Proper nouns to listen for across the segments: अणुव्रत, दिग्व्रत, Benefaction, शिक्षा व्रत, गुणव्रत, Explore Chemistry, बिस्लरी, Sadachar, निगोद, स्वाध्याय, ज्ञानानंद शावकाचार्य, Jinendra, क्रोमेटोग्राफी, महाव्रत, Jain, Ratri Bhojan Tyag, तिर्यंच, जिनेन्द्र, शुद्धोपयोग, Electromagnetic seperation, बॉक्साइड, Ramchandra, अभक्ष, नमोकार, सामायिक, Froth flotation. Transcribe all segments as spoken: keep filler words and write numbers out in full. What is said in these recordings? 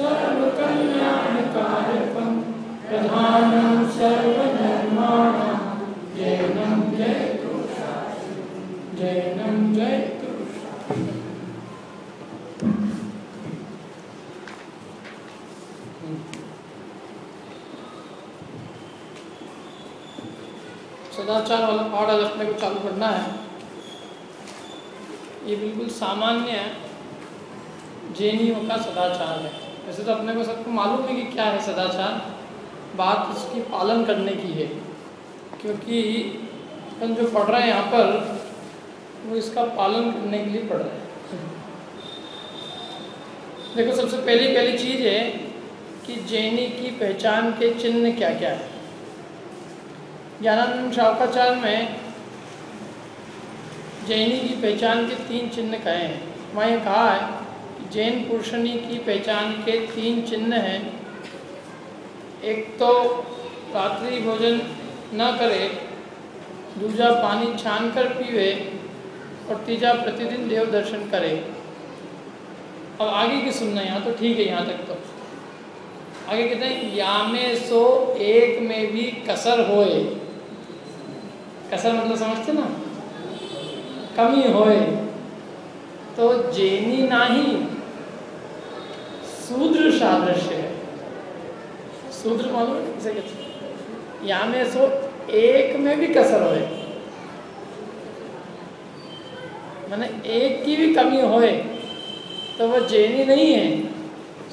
सर्वकल्याणकारकं प्रधानं सर्वधर्माणां जैनं जयतुष्टास्ति जैनं जयतुष्टास्ति। सदाचार वाला पाठ आज अपने को चालू करना है। ये बिल्कुल सामान्य जैनियों का सदाचार है। वैसे तो अपने को सबको मालूम है कि क्या है सदाचार, बात इसकी पालन करने की है, क्योंकि अपन जो पढ़ रहे हैं यहाँ पर वो इसका पालन करने के लिए पढ़ रहे हैं। देखो सबसे पहली पहली चीज़ है कि जैनी की पहचान के चिन्ह क्या क्या है। ज्ञानानंद शावकाचार्य में जैनी की पहचान के तीन चिन्ह कहे हैं। वहाँ कहा है कि जैन पुरुषनी की पहचान के तीन चिन्ह हैं। एक तो रात्रि भोजन न करे, दूजा पानी छान कर पीवे और तीजा प्रतिदिन देव दर्शन करे। अब आगे की सुनना, यहाँ तो ठीक है, यहाँ तक तो आगे कहते हैं या में सो एक में भी कसर होए। कसर मतलब समझते ना, कमी होए, तो जैनी नाही शूद्र सादृश है। शूद्र मालूम किसे कहते हैं? या में सो एक में भी कसर होए माने एक की भी कमी होए तो वह जैनी नहीं है,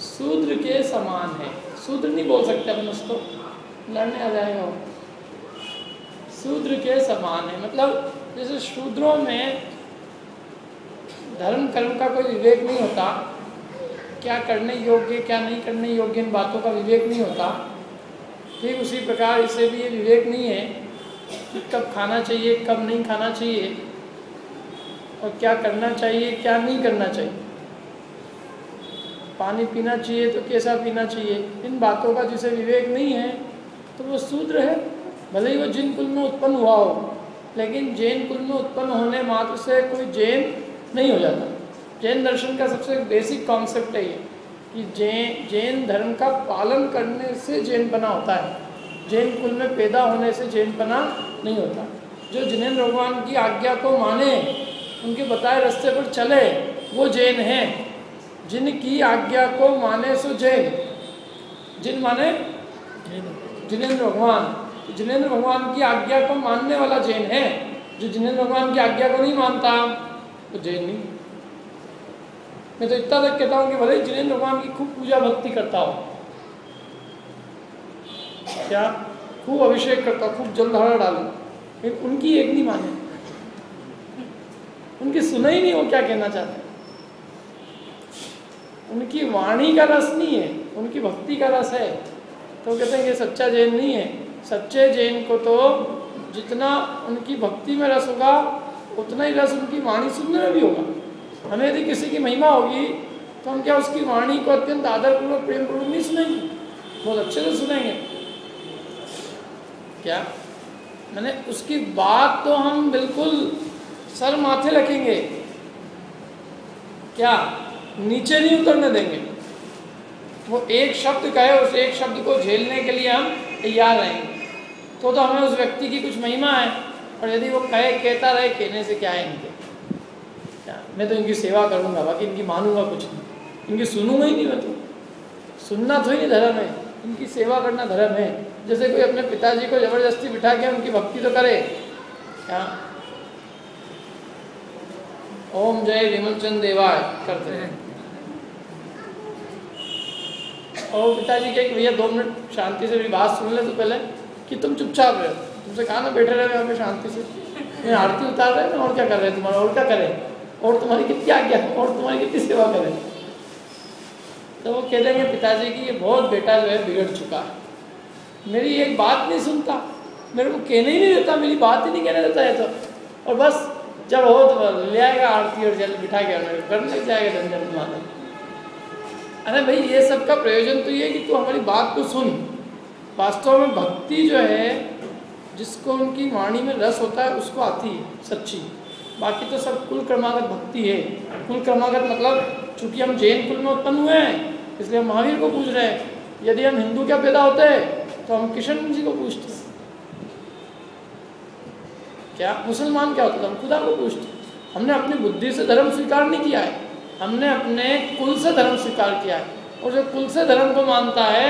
शूद्र के समान है। शूद्र नहीं बोल सकते अपन उसको, लड़ने आ जाएगा वो। शूद्र के समान है मतलब जैसे शूद्रों में धर्म कर्म का कोई विवेक नहीं होता, क्या करने योग्य क्या नहीं करने योग्य इन बातों का विवेक नहीं होता, ठीक उसी प्रकार इसे भी ये विवेक नहीं है कि कब खाना चाहिए कब नहीं खाना चाहिए और क्या करना चाहिए क्या नहीं करना चाहिए, पानी पीना चाहिए तो कैसा पीना चाहिए, इन बातों का जिसे विवेक नहीं है तो वो शूद्र है। भले ही वो जिन कुल में उत्पन्न हुआ हो लेकिन जैन कुल में उत्पन्न होने मात्र से कोई जैन नहीं हो जाता। जैन दर्शन का सबसे बेसिक कॉन्सेप्ट है ये कि जैन जैन धर्म का पालन करने से जैन बना होता है, जैन कुल में पैदा होने से जैन बना नहीं होता। जो जिनेन्द्र भगवान की आज्ञा को माने, उनके बताए रास्ते पर चले, वो जैन हैं। जिनकी आज्ञा को माने सो जैन, जिन माने जिनेन्द्र भगवान, जिनेन्द्र भगवान की आज्ञा को मानने वाला जैन है। जो जिनेन्द्र भगवान की आज्ञा को नहीं मानता तो जैन नहीं। मैं तो इतना तक कहता हूँ कि भले जिनेन्द्र भगवान की खूब पूजा भक्ति करता हो, क्या खूब अभिषेक करता, खूब जलधारा डालू, लेकिन उनकी एक नहीं माने, उनकी सुना ही नहीं वो क्या कहना चाहते, उनकी वाणी का रस नहीं है, उनकी भक्ति का रस है, तो कहते हैं ये सच्चा जैन नहीं है। सच्चे जैन को तो जितना उनकी भक्ति में रस होगा उतना ही रस उनकी वाणी सुनने में भी होगा। हमें यदि किसी की महिमा होगी तो हम क्या उसकी वाणी को अत्यंत आदरपूर्वक प्रेमपूर्वक नहीं सुनेंगे, बहुत अच्छे से सुनेंगे। क्या मैंने उसकी बात तो हम बिल्कुल सर माथे रखेंगे, क्या नीचे नहीं उतरने देंगे। वो एक शब्द कहे उस एक शब्द को झेलने के लिए हम तैयार रहेंगे। तो तो हमें उस व्यक्ति की कुछ महिमा है, और यदि वो कहे कहता रहे, कहने से क्या है इनके, क्या मैं तो इनकी सेवा करूँगा बाकी इनकी मानूंगा कुछ नहीं, इनकी सुनूंगा ही नहीं। मैं तो सुनना तो ही नहीं धर्म है, इनकी सेवा करना धर्म है। जैसे कोई अपने पिताजी को ज़बरदस्ती बिठा के उनकी भक्ति तो करे, क्या ओम जय रेमचंद देवाय करते हैं और पिताजी के भैया दो मिनट शांति से भी बात सुन ले तो पहले कि तुम चुपचाप रहे, तुमसे कहा ना बैठे रहे हमें शांति से, मैं आरती उतार रहे ना और क्या कर रहे तुम्हारा, और क्या करें, और तुम्हारी कितनी आज्ञा और तुम्हारी कितनी सेवा करें। तो वो कह देंगे पिताजी की ये बहुत बेटा जो है बिगड़ चुका है, मेरी एक बात नहीं सुनता, मेरे को कहने ही नहीं देता, मेरी बात ही नहीं कहने देता है तो, और बस जब हो तो ले आएगा आरती और जल बिठा के करने लग जाएगा झंझट तुम्हारा। अरे भाई ये सब का प्रयोजन तो ये है कि तू हमारी बात को सुन। वास्तव में भक्ति जो है जिसको उनकी वाणी में रस होता है उसको आती है सच्ची, बाकी तो सब कुल क्रमागत भक्ति है। कुल क्रमागत मतलब चूँकि हम जैन कुल में उत्पन्न हुए हैं इसलिए महावीर को पूछ रहे हैं। यदि हम हिंदू क्या पैदा होते तो हम किशन जी को पूछते, क्या मुसलमान क्या होता था हम खुदा को पूछते। हमने अपनी बुद्धि से धर्म स्वीकार नहीं किया है, हमने अपने कुल से धर्म स्वीकार किया है। और जो कुल से धर्म को मानता है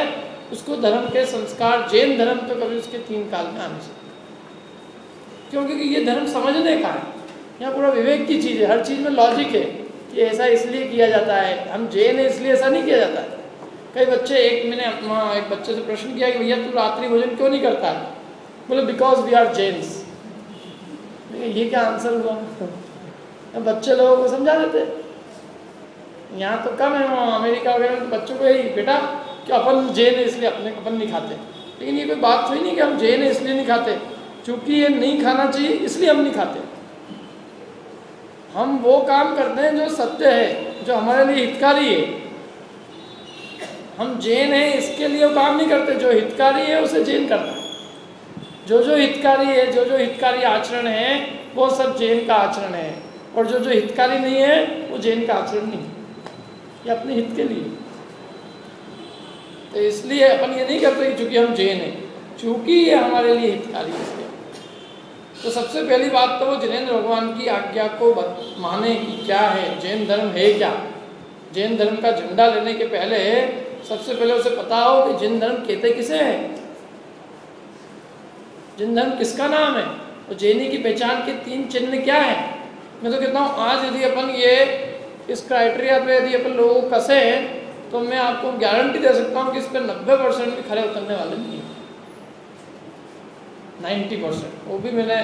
उसको धर्म के संस्कार जैन धर्म तो कभी उसके तीन काल में आ नहीं सकते, क्योंकि ये धर्म समझने का है, यहाँ पूरा विवेक की चीज़ है, हर चीज़ में लॉजिक है कि ऐसा इसलिए किया जाता है, हम जैन है इसलिए ऐसा नहीं किया जाता है। कई बच्चे, एक मैंने माँ एक बच्चे से प्रश्न किया कि भैया तू रात्रि भोजन क्यों नहीं करता है, बोले बिकॉज वी आर जैन्स। ये क्या आंसर हुआ, बच्चे लोगों को समझा देते। यहाँ तो कम है, अमेरिका वगैरह में तो बच्चों को यही बेटा कि अपन जैन है इसलिए अपने अपन नहीं खाते, लेकिन ये कोई बात थोड़ी नहीं कि हम जैन है इसलिए नहीं खाते, चूँकि ये नहीं खाना चाहिए इसलिए हम नहीं खाते। हम वो काम करते हैं जो सत्य है, जो हमारे लिए हितकारी है। हम जैन हैं इसके लिए वो काम नहीं करते, जो हितकारी है उसे जैन करना है। जो जो हितकारी है, जो जो हितकारी आचरण है वो सब जैन का आचरण है, और जो जो हितकारी नहीं है वो जैन का आचरण नहीं है, ये अपने हित के लिए। तो इसलिए अपन ये नहीं करते कि चूँकि हम जैन हैं, चूँकि ये हमारे लिए हितकारी है। तो सबसे पहली बात तो वो जिनेंद्र भगवान की आज्ञा को माने कि क्या है जैन धर्म, है क्या जैन धर्म का झंडा लेने के पहले सबसे पहले उसे पता हो कि जैन धर्म कहते किसे है, जैन धर्म किसका नाम है, और जैनी की पहचान के तीन चिन्ह क्या है। मैं तो कहता हूँ आज यदि अपन ये इस क्राइटेरिया पे यदि अपन लोगों को कसे तो मैं आपको गारंटी दे सकता हूँ कि इस पर नब्बे परसेंट भी खड़े उतरने वाले नहीं हैं, नाइन्टी परसेंट। वो भी मैंने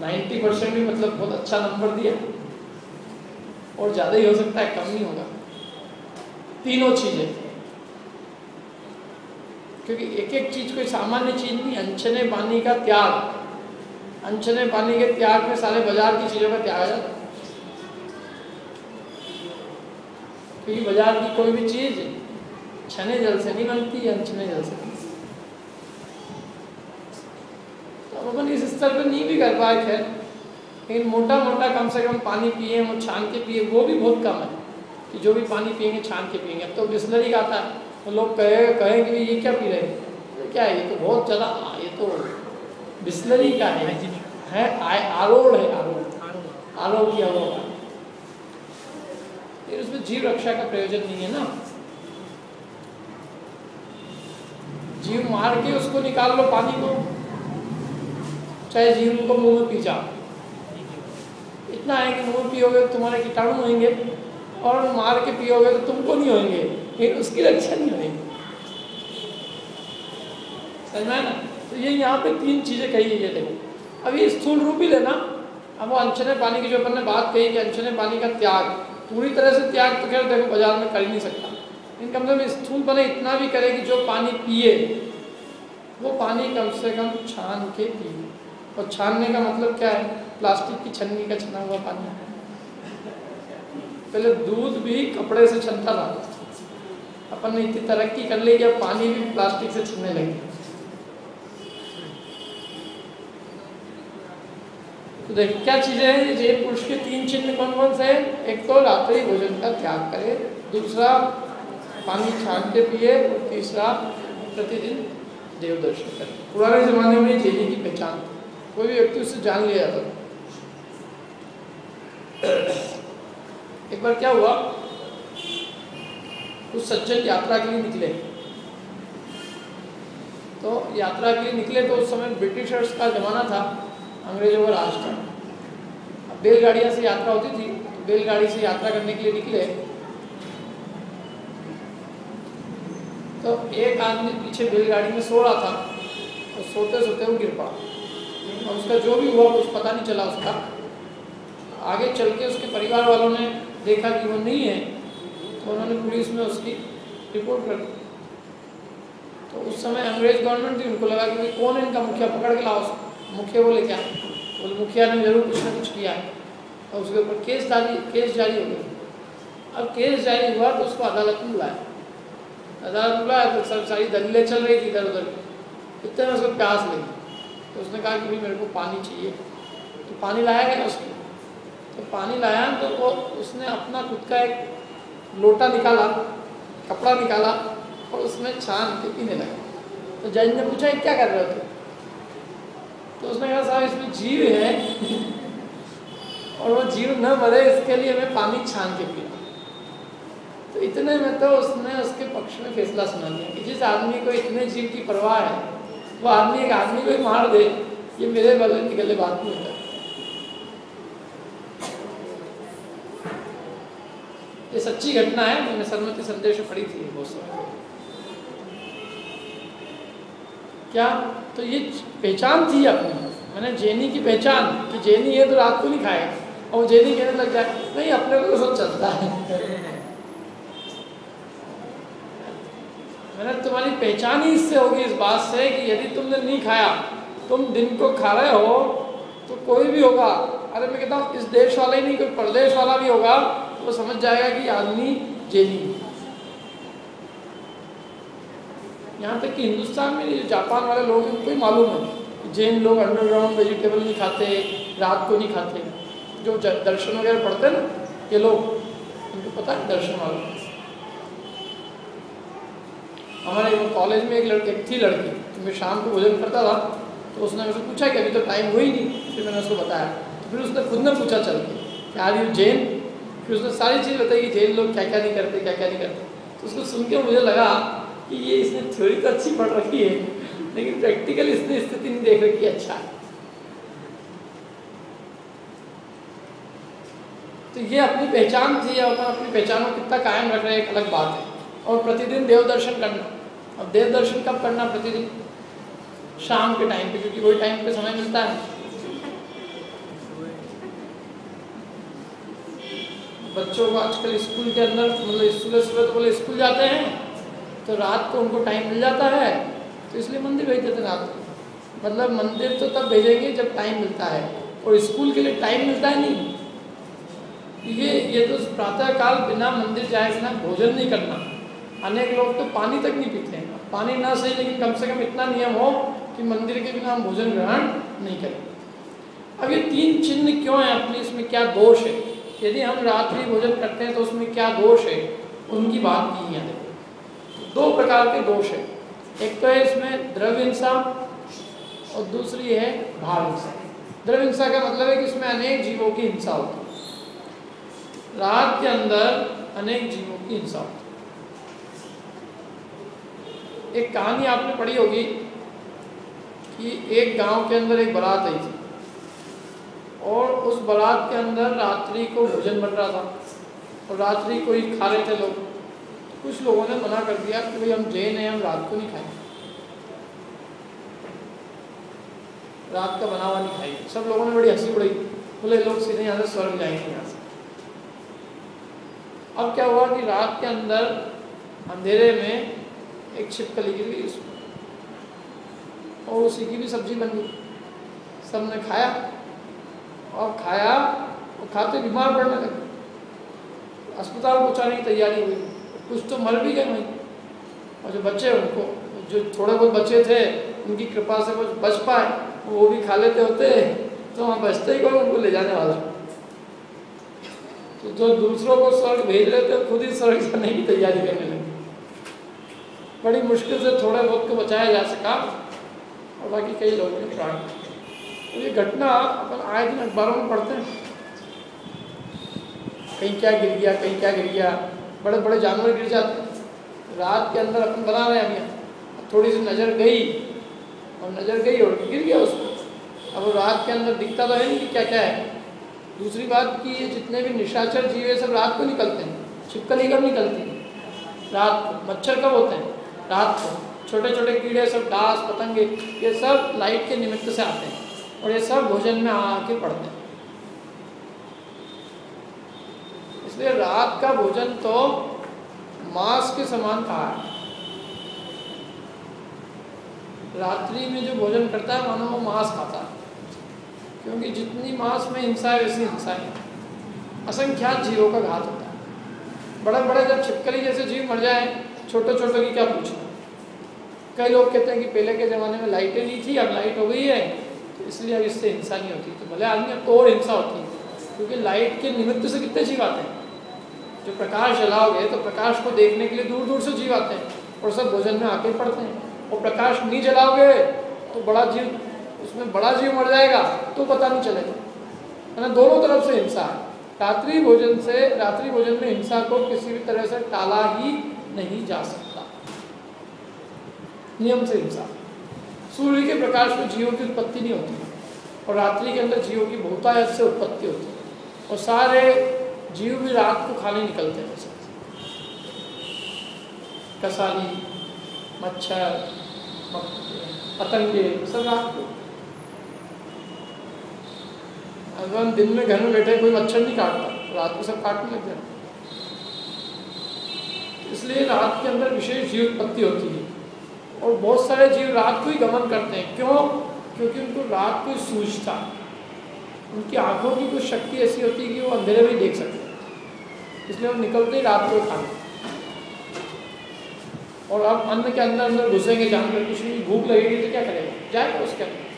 नाइन्टी परसेंट भी मतलब बहुत अच्छा नंबर दिया, और ज़्यादा ही हो सकता है, कम नहीं होगा। तीनों चीज़ें, क्योंकि एक एक चीज़ कोई सामान्य चीज़ नहीं। अंचने पानी का त्याग, अंचने पानी के त्याग में सारे बाजार की चीज़ों का त्याग आ जाता है, क्योंकि बाजार की कोई भी चीज़ छने जल से नहीं बनती, अंचने जल से। अपन इस स्तर पर नहीं भी कर पाए खैर, लेकिन मोटा मोटा कम से कम पानी पिए और छान के पिए, वो भी बहुत कम है कि जो भी पानी पिएंगे छान के पिएंगे। अब तो बिस्लरी का आता है तो लोग कहे कहें कि ये क्या पी रहे हैं, तो क्या ये तो बहुत ज़्यादा, ये तो बिस्लरी का है, है आरोड़ है, आरोड़ आरोड़ की आरोड़, उसमें जीव रक्षा का प्रयोजन नहीं है ना। जीव मार के उसको निकाल लो पानी को, चाहे जीवन को मुंह में पी जाओ, इतना है कि मुंह में पियोगे तो तुम्हारे कीटाणु होंगे, और मार के पियोगे तो तुमको नहीं होंगे, लेकिन उसकी रक्षा नहीं होगी, समझ ना। तो ये यहाँ पे तीन चीज़ें कही है, ये देखो। अब ये स्थूल रूप ही लेना, अब वो अंचने पानी की जो अपन ने बात कही कि अंचने पानी का त्याग, पूरी तरह से त्याग तो खैर देखो बाजार में कर ही नहीं सकता, लेकिन कम से कम स्थूल बने इतना भी करे कि जो पानी पिए वो पानी कम से कम छान के पिए। और छानने का मतलब क्या है, प्लास्टिक की छन्नी का छना हुआ पानी। पहले दूध भी कपड़े से छनता था, अपन ने इतनी तरक्की कर ली कि अब पानी भी प्लास्टिक से छनने लगे। तो देखो क्या चीज़ें हैं ये पुरुष के तीन चिन्ह कौन कौन से हैं। एक तो रात्रि भोजन का त्याग करे, दूसरा पानी छान के पिए, और तीसरा प्रतिदिन देव दर्शन करे। पुराने जमाने में जैनी की पहचान थी, कोई भी व्यक्ति उससे जान लिया जाता। एक बार क्या हुआ, कुछ सज्जन यात्रा के लिए निकले, तो यात्रा के लिए निकले तो उस समय ब्रिटिशर्स का जमाना था, अंग्रेजों का राज था। अब बैलगाड़ियाँ से यात्रा होती थी, तो बैलगाड़ी से यात्रा करने के लिए निकले, तो एक आदमी पीछे बैलगाड़ी में सो रहा था, और सोते सोते वो गिर पड़ा, और उसका जो भी हुआ कुछ पता नहीं चला उसका। आगे चल के उसके परिवार वालों ने देखा कि वो नहीं है, तो उन्होंने पुलिस में उसकी रिपोर्ट कर दी। तो उस समय अंग्रेज गवर्नमेंट थी, उनको लगा कि कौन है इनका मुखिया, पकड़ के लाओ उसको। मुखिया बोले क्या, बोले मुखिया ने जरूर कुछ ना कुछ किया है, और उसके ऊपर केस जारी केस जारी हो गया। अब केस जारी हुआ तो उसको अदालत में बुलाया, अदालत में बुलाया तो सब सारी दलीलें चल रही थी इधर उधर। इतने में उसको प्यास लगी, तो उसने कहा कि भाई मेरे को पानी चाहिए, तो पानी लाया गया उसको। तो पानी लाया तो वो उसने अपना खुद का एक लोटा निकाला, कप कपड़ा निकाला और उसमें छान के पीने लगा। तो जैन ने पूछा क्या कर रहे हो तुम? तो उसने कहा साहब इसमें जीव है और वो जीव न मरे इसके लिए मैं पानी छान के पीना। तो इतने में तो उसने उसके पक्ष में फैसला सुना दिया कि जिस आदमी को इतने जीव की परवाह है वो आदमी एक आदमी को ही मार दे, ये मेरे बगल निकले बात नहीं होता। ये सच्ची घटना है, मैंने सरमती संदेश पढ़ी थी बहुत समय क्या। तो ये पहचान थी अपनी, मैंने जैनी की पहचान कि जैनी है तो रात को नहीं खाएगा और जैनी कहने लग जाए नहीं अपने को सब चलता है। मैंने तुम्हारी पहचान ही इससे होगी, इस बात से कि यदि तुमने नहीं खाया, तुम दिन को खा रहे हो तो कोई भी होगा, अरे मैं कहता हूँ इस देश वाला ही नहीं कोई प्रदेश वाला भी होगा वो समझ जाएगा कि आदमी जैनी। यहाँ तक कि हिंदुस्तान में जो जापान वाले लोग हैं उनको ही मालूम है जैन लोग अंडरग्राउंड वेजिटेबल नहीं खाते, रात को नहीं खाते, जो दर्शन वगैरह पढ़ते हैं ना ये लोग उनको पता है दर्शन वालों। हमारे कॉलेज में एक लड़की थी लड़की तो मैं शाम को भोजन करता था तो उसने मुझसे पूछा कि अभी तो टाइम हो ही नहीं, फिर मैंने उसको बताया तो फिर उसने खुद ने पूछा चल के कि आर यू जैन, फिर उसने सारी चीज़ बताई कि जैन लोग क्या क्या नहीं करते क्या क्या नहीं करते। तो उसको सुन के मुझे लगा कि ये इसने थ्योरी तो अच्छी पढ़ रखी है लेकिन प्रैक्टिकली इसने स्थिति नहीं देख रखी। अच्छा तो ये अपनी पहचान थी और अपन अपनी पहचान को कितना कायम रख रहे हैं एक अलग बात है। और प्रतिदिन देव दर्शन करना, अब देव दर्शन कब करना? प्रतिदिन शाम के टाइम पे, क्योंकि वही टाइम पे समय मिलता है। बच्चों को आजकल स्कूल के अंदर मतलब सुबह सुबह तो बोले स्कूल जाते हैं तो रात को उनको टाइम मिल जाता है तो इसलिए मंदिर भेज देते हैं रात को। मतलब मंदिर तो तब भेजेंगे जब टाइम मिलता है और स्कूल के लिए टाइम मिलता है नहीं। ये ये तो प्रातःकाल बिना मंदिर जाए बिना भोजन नहीं करना। अनेक लोग तो पानी तक नहीं पीते हैं, पानी ना सही लेकिन कम से कम इतना नियम हो कि मंदिर के बिना हम भोजन ग्रहण नहीं करें। अब ये तीन चिन्ह क्यों हैं अपने, इसमें क्या दोष है? यदि हम रात्रि भोजन करते हैं तो उसमें क्या दोष है उनकी बात की है। दो प्रकार के दोष है, एक तो है इसमें द्रव्य हिंसा और दूसरी है भाव हिंसा। द्रव्य हिंसा का मतलब है कि इसमें अनेक जीवों की हिंसा होती है, रात के अंदर अनेक जीवों की हिंसा होती है। एक कहानी आपने पढ़ी होगी कि एक गांव के अंदर एक बारात आई थी और उस बारात के अंदर रात्रि को भोजन बन रहा था और रात्रि को ही खा रहे थे लोग। कुछ लोगों ने मना कर दिया कि भाई हम जैन हैं हम रात को नहीं खाएंगे, रात का बना हुआ नहीं खाएंगे। सब लोगों ने बड़ी हंसी उड़ी, बोले लोग सीधे यहाँ से स्वर्ग जाएंगे यहाँ से। अब क्या हुआ कि रात के अंदर अंधेरे में एक छिपकली गिर गई उसमें और उसी की भी सब्जी बन गई, सब ने खाया और खाया और खाते बीमार पड़ने लगे, अस्पताल पहुँचाने की तैयारी हुई, कुछ तो मर भी गए वहीं और जो बच्चे उनको जो थोड़े बहुत बच्चे थे उनकी कृपा से कुछ बच पाए वो भी खा लेते होते तो वहाँ बचते ही कौन उनको ले जाने वाला। तो जो दूसरों को स्वर्ग भेज रहे थे खुद ही स्वर्ग जाने की तैयारी करने लगे। बड़ी मुश्किल से थोड़े बहुत को बचाया जा सका और बाकी कई लोगों ने प्राण। ये घटना अपन आए दिन अखबारों में पढ़ते हैं, कहीं क्या गिर गया कहीं क्या गिर गया, बड़े बड़े जानवर गिर जाते हैं। रात के अंदर अपन बना रहे हैं अभी, थोड़ी सी नज़र गई और नज़र गई और गिर गया उसको। अब रात के अंदर दिखता तो है नहीं कि क्या क्या है। दूसरी बात कि ये जितने भी निशाचर जीव है सब रात को निकलते हैं, छिपकली कब निकलती है? रात को। मच्छर कब होते हैं? रात को। छोटे छोटे कीड़े सब डांस पतंगे ये सब लाइट के निमित्त से आते हैं और ये सब भोजन में आके पड़ते हैं। इसलिए रात का भोजन तो मांस के समान खा है। रात्रि में जो भोजन करता है मानो वो मांस खाता है, क्योंकि जितनी मांस में हिंसा है वैसी हिंसा है। असंख्यात जीवों का घात होता है। बड़े बड़े जब छिपकली जैसे जीव मर जाए छोटे छोटे की क्या पूछना। कई लोग कहते हैं कि पहले के ज़माने में लाइटें नहीं थी अब लाइट हो गई है इसलिए अब इससे हिंसा नहीं होती, तो भले आदमी को और हिंसा होती है क्योंकि लाइट के निमित्त से कितने जीव आते हैं। जब प्रकाश जलाओगे तो प्रकाश को देखने के लिए दूर दूर से जीव आते हैं और सब भोजन में आके पड़ते हैं। और प्रकाश नहीं जलाओगे तो बड़ा जीव उसमें बड़ा जीव मर जाएगा तो पता नहीं चलेगा, है ना। दोनों तरफ से हिंसा है। रात्रि भोजन से रात्रि भोजन में हिंसा को किसी भी तरह से टाला ही नहीं जा सकता। नियम से हिंसा। सूर्य के प्रकाश में जीवों की उत्पत्ति नहीं होती और रात्रि के अंदर जीवों की बहुतायत से उत्पत्ति होती है और सारे जीव भी रात को खाने निकलते हैं। कसाली, मच्छर, पतंगे सब रात को। अगर हम दिन में घर में बैठे कोई मच्छर नहीं काटता, रात को सब काटने लगते हैं। इसलिए रात के अंदर विशेष जीव उत्पत्ति होती है और बहुत सारे जीव रात को ही गमन करते हैं। क्यों? क्योंकि उनको रात को सूझता, उनकी आंखों की कुछ शक्ति ऐसी होती है कि वो अंधेरे में देख सकते हैं, इसलिए वो निकलते ही रात को खाने। और अब अन्न के अंदर अंदर घुसेंगे जानवर, कुछ भी भूख लगेगी तो क्या करेगा, जाएगा उसके अंदर।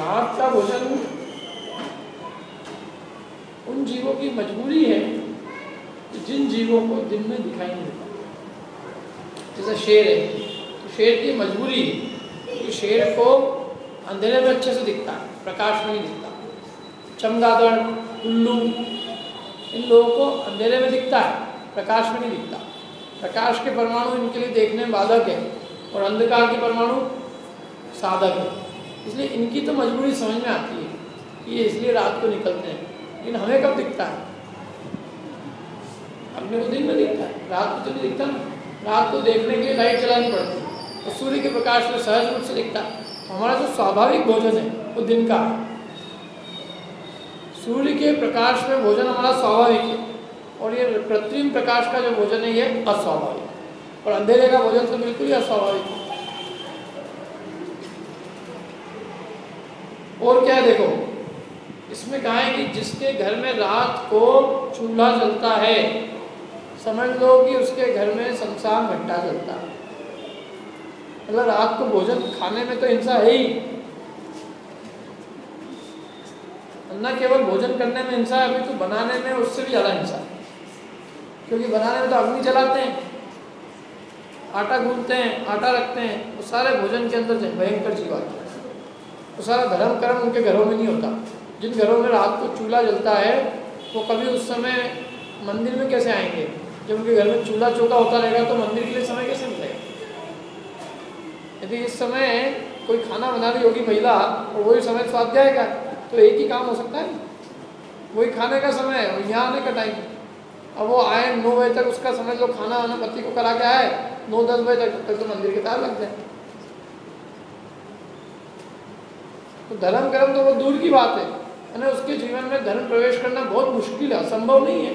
रात का भोजन उन जीवों की मजबूरी है जिन जीवों को दिन में दिखाई नहीं देता। जैसा शेर है तो शेर की मजबूरी है कि शेर को अंधेरे में अच्छे से दिखता है, प्रकाश में नहीं दिखता। चमगादड़, उल्लू, इन लोगों को अंधेरे में दिखता है, प्रकाश में नहीं दिखता। प्रकाश के परमाणु इनके लिए देखने में बाधक है और अंधकार के परमाणु साधक है, इसलिए इनकी तो मजबूरी समझ में आती है कि ये इसलिए रात को निकलते हैं। लेकिन हमें कब दिखता है? अपने को दिन में दिखता है, रात को तो नहीं दिखता ना। रात को देखने के लिए लाइट जलानी पड़ती है और सूर्य के प्रकाश में सहज रूप से दिखता है। हमारा जो स्वाभाविक भोजन है वो दिन का है। सूर्य के प्रकाश में भोजन हमारा स्वाभाविक है और ये कृत्रिम प्रकाश का जो भोजन है ये अस्वाभाविक है। और अंधेरे का भोजन तो बिल्कुल ही अस्वाभाविक है। और क्या है, देखो इसमें कहा है कि जिसके घर में रात को चूल्हा जलता है, समझ लो कि उसके घर में शमशान घंटा चलता है। मतलब रात को भोजन खाने में तो हिंसा है ही, न केवल भोजन करने में हिंसा है, अभी तो बनाने में उससे भी ज़्यादा हिंसा है। क्योंकि बनाने में तो अग्नि जलाते हैं, आटा गूंथते हैं, आटा रखते हैं, वो सारे भोजन के अंदर भयंकर जीव आते हैं। वो सारा धर्म कर्म उनके घरों में नहीं होता। जिन घरों में रात को चूल्हा जलता है वो कभी उस समय मंदिर में कैसे आएंगे? जब उनके घर में चूल्हा चौका होता रहेगा तो मंदिर के लिए समय कैसे मिलेगा? यदि इस समय कोई खाना बना रही होगी महिला और वही समय स्वाध्याय का, तो एक ही काम हो सकता है, वही खाने का समय है और यहाँ आने का टाइम। अब वो आए नौ बजे तक, उसका समझ लो खाना आना पति को करा के आए नौ दस बजे तक, तब तक तो मंदिर के तार लग जाए। तो धर्म कर्म तो वो दूर की बात है, यानी उसके जीवन में धर्म प्रवेश करना बहुत मुश्किल है, संभव नहीं है।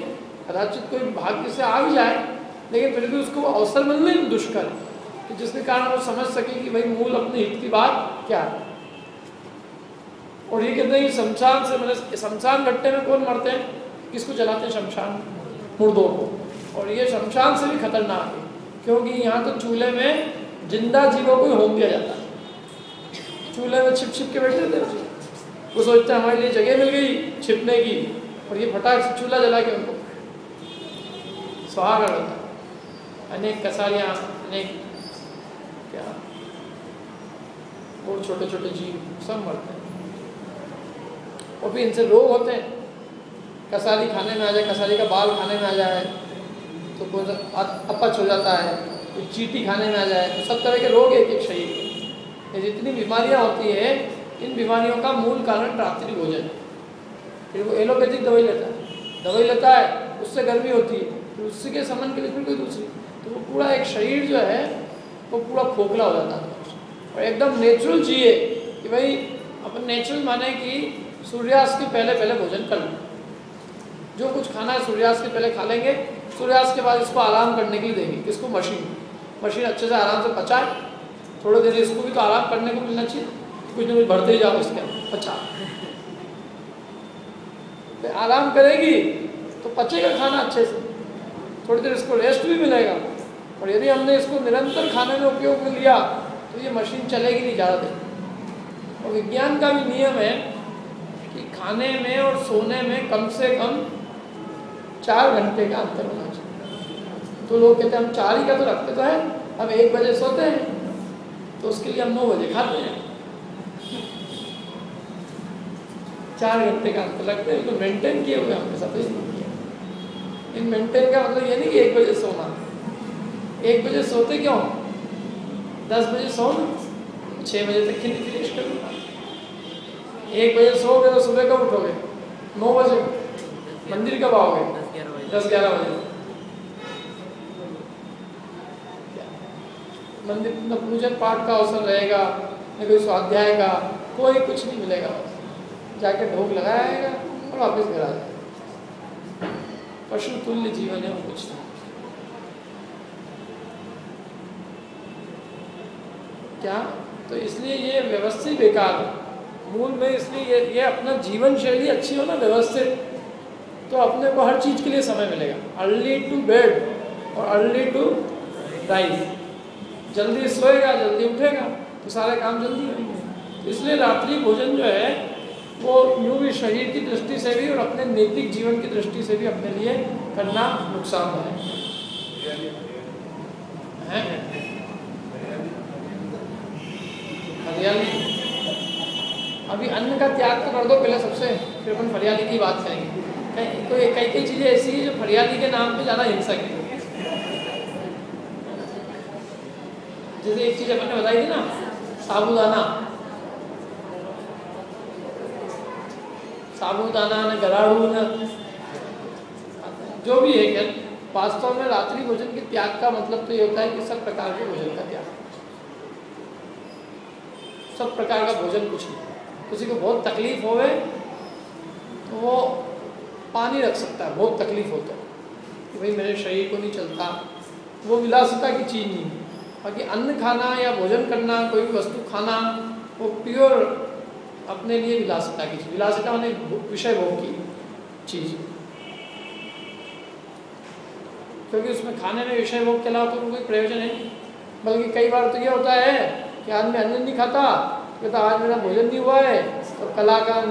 कदाचित कोई भाग्य से आ भी जाए, लेकिन फिर भी उसको अवसर मिलना ही दुष्कर है कि जिसके कारण वो समझ सके कि भाई मूल अपने हित की बात क्या है। और ये कहते हैं कि शमशान से मतलब शमशान घट्टे में कौन मरते हैं? किसको जलाते हैं? शमशान मुर्दों को। और ये शमशान से भी खतरनाक है, क्योंकि यहाँ तो चूल्हे में जिंदा जीवों को होम दिया जाता है। चूल्हे में छिप छिप के बैठे थे, वो सोचते हैं हमारे लिए जगह मिल गई छिपने की, और ये फटाक से चूल्हा जला के उनको स्वाहा कर देता है। अनेक कसारियाँ, अनेक क्या और छोटे छोटे जीव सब मरते हैं। और भी इनसे रोग होते हैं, कसारी खाने में आ जाए, कसारी का बाल खाने में आ जाए तो कौन सा अपच हो जाता है, कोई चीटी खाने में आ जाए, तो सब तरह के रोग एक एक शरीर में। जितनी बीमारियाँ होती है इन बीमारियों का मूल कारण रात्रि भोजन है। फिर वो एलोपैथिक दवाई लेता है, दवाई लेता है उससे गर्मी होती है, फिर उससे के समन के लिए फिर कोई दूसरी, तो वो पूरा एक शरीर जो है वो पूरा खोखला हो जाता है। और एकदम नेचुरल चाहिए कि भाई अपन नेचुरल माने कि सूर्यास्त के पहले पहले भोजन कर लें, जो कुछ खाना है सूर्यास्त के पहले खा लेंगे, सूर्यास्त के बाद इसको आराम करने के लिए देंगे। इसको मशीन मशीन अच्छे से आराम से पचाए, थोड़ी देर इसको भी तो आराम करने को मिलना चाहिए, कुछ ना कुछ भरते ही जाओ इसके अंदर। अच्छा तो आराम करेगी तो पचेगा खाना अच्छे से, थोड़ी देर इसको रेस्ट भी मिलेगा। और यदि हमने इसको निरंतर खाने में उपयोग में लिया तो ये मशीन चलेगी नहीं ज़्यादा देर। और विज्ञान का भी नियम है कि खाने में और सोने में कम से कम चार घंटे का अंतर होना चाहिए। तो लोग कहते हैं हम चार ही का तो रखते तो है, हम एक बजे सोते हैं तो उसके लिए हम नौ बजे खाते हैं, चार घंटे का अंतर लगता है। बिल्कुल मेंटेन किए हुए हमने सब कुछ। इन मेंटेन का मतलब ये नहीं कि एक बजे सोना, एक बजे सोते क्यों, दस बजे सोना, छः बजे तक खिली फिनिश कर दूँगा। एक बजे सो गए तो सुबह कब उठोगे, नौ बजे मंदिर कब आओगे, दस ग्यारह बजे मंदिर, न पूजन पाठ का अवसर रहेगा, न कोई स्वाध्याय का, कोई कुछ नहीं मिलेगा। जाके ढोक लगाया आएगा और वापस घर आ जाएगा। पशु तुल्य जीवन है और कुछ नहीं। क्या तो इसलिए ये व्यवस्थित बेकार है मूल में। इसलिए ये ये अपना जीवन शैली अच्छी हो ना, व्यवस्थित, तो अपने को हर चीज़ के लिए समय मिलेगा। अर्ली टू बेड और अर्ली टू राइज, जल्दी सोएगा जल्दी उठेगा तो सारे काम जल्दी होंगे। इसलिए रात्रि भोजन जो है वो यूँ भी शरीर की दृष्टि से भी और अपने नैतिक जीवन की दृष्टि से भी अपने लिए करना नुकसान है। फरियाली, अभी अन्न का त्याग तो कर दो पहले सबसे, फिर अपन फरियाली की बात करेंगे। कई कई कई चीज़ें ऐसी हैं जो फरियाली के नाम पे ज़्यादा हिंसक है। जैसे एक चीज़ अपन ने बताई थी ना, साबूदाना, साबूदाना न गराड़ू न जो भी है। क्या वास्तव में रात्रि भोजन के त्याग का मतलब तो ये होता है कि सब प्रकार के भोजन का त्याग, सब प्रकार का भोजन कुछ नहीं। किसी को बहुत तकलीफ होवे तो वो पानी रख सकता है, बहुत तकलीफ होता है कि भाई मेरे शरीर को नहीं चलता, वो विलासिता की चीज़ नहीं है। बाकी अन्न खाना या भोजन करना, कोई भी वस्तु खाना, वो प्योर अपने लिए विलासिता की चीज़, विलासिता माने विषय भोग की चीज़, क्योंकि उसमें खाने में विषय भोग के अलावा तो कोई प्रयोजन है नहीं। बल्कि कई बार तो ये होता है कि आदमी अन्न नहीं खाता, कहता आज मेरा भोजन नहीं हुआ है तो कलाकंद,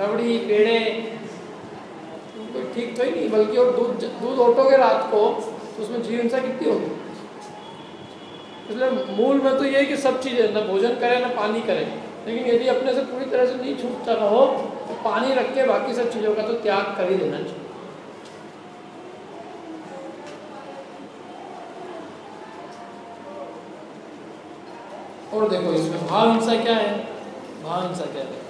रबड़ी, पेड़े, कोई ठीक तो ही नहीं। बल्कि और दूध दूध ओटोगे रात को तो उसमें जीव हिंसा कितनी होगी। इसलिए मूल में तो ये है कि सब चीज़ें ना भोजन करें ना पानी करें, लेकिन यदि अपने से पूरी तरह से नहीं छूटता रहो तो पानी रख के बाकी सब चीज़ों का तो त्याग कर ही देना चाहिए। और देखो इसमें भाव हिंसा क्या है, भाव हिंसा क्या है।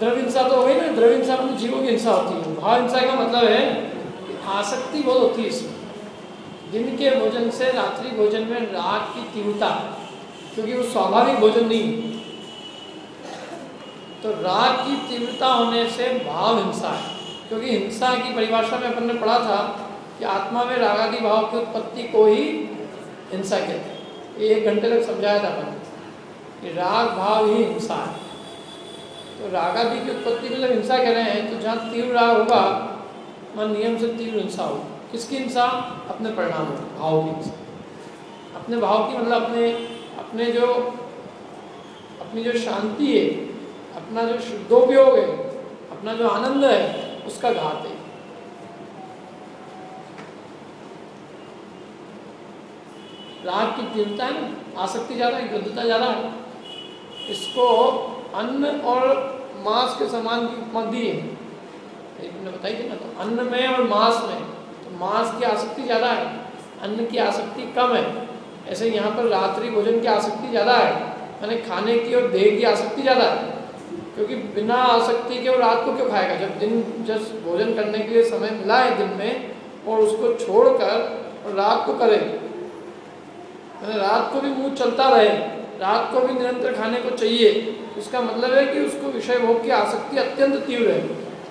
द्रव्य हिंसा तो हो गई ना, द्रव्य हिंसा मतलब जीवों की हिंसा होती है। भाव हिंसा का मतलब है कि आसक्ति बहुत होती है इसमें। दिन के भोजन से रात्रि भोजन में राग की तीव्रता, क्योंकि वो स्वाभाविक भोजन नहीं, तो राग की तीव्रता होने से भाव हिंसा है। क्योंकि हिंसा की परिभाषा में अपन ने पढ़ा था कि आत्मा में रागादि भाव की उत्पत्ति को ही हिंसा कहते हैं। एक घंटे तक समझाया था अपन, राग भाव ही हिंसा है। तो रागादि की उत्पत्ति में जब हिंसा कह रहे हैं तो जहाँ तीव्र राग होगा वहाँ नियम से तीव्र हिंसा होगी। किसकी हिंसा, अपने परिणाम होगा, भाव की हिंसा। अपने भाव की मतलब अपने अपने जो अपनी जो शांति है, अपना जो शुद्धोपयोग है, अपना जो आनंद है, उसका घात है। राग की तीव्रता है ना, आसक्ति ज़्यादा है, युद्धता ज़्यादा है, इसको अन्न और मांस के समान की उपमा दी है, तुमने बताई थी ना। तो अन्न में और मांस में, तो मांस की आसक्ति ज़्यादा है, अन्न की आसक्ति कम है। ऐसे यहाँ पर रात्रि भोजन की आसक्ति ज़्यादा है, यानी खाने की और देह की आसक्ति ज़्यादा है। क्योंकि बिना आसक्ति के वो रात को क्यों खाएगा, जब दिन जब भोजन करने के लिए समय मिला है दिन में, और उसको छोड़ कर और रात को करे, रात को भी मुंह चलता रहे, रात को भी निरंतर खाने को चाहिए। इसका मतलब है कि उसको विषय भोग की आसक्ति अत्यंत तीव्र है,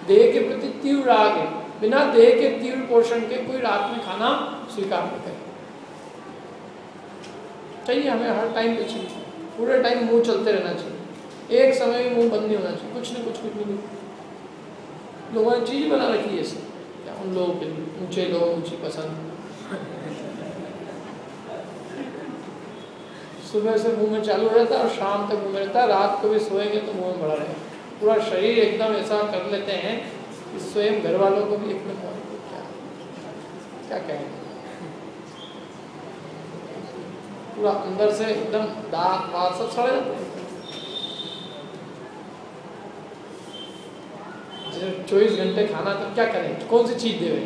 देह के प्रति तीव्र राग है। बिना देह के तीव्र पोषण के कोई रात में खाना स्वीकार नहीं करे, चाहिए हमें हर टाइम पे चाहिए, पूरे टाइम मुंह चलते रहना चाहिए, एक समय में मुंह बंद नहीं होना चाहिए, कुछ न कुछ कुछ नहीं। लोगों ने चीज़ बना रखी है ऐसे, क्या उन लोगों के लिए ऊँचे लोग ऊँची पसंद, सुबह से मुंह में चालू रहता है और शाम तक मुंह में रहता है, रात को भी सोएंगे तो मुंह में भरा रहेगा, पूरा शरीर एकदम ऐसा कर लेते हैं कि स्वयं घर वालों को भी एकदम क्या क्या कहेंगे, पूरा अंदर से एकदम दांत वात सब सड़े रहते हैं। चौबीस घंटे खाना तो क्या करें, कौन सी चीज देवे,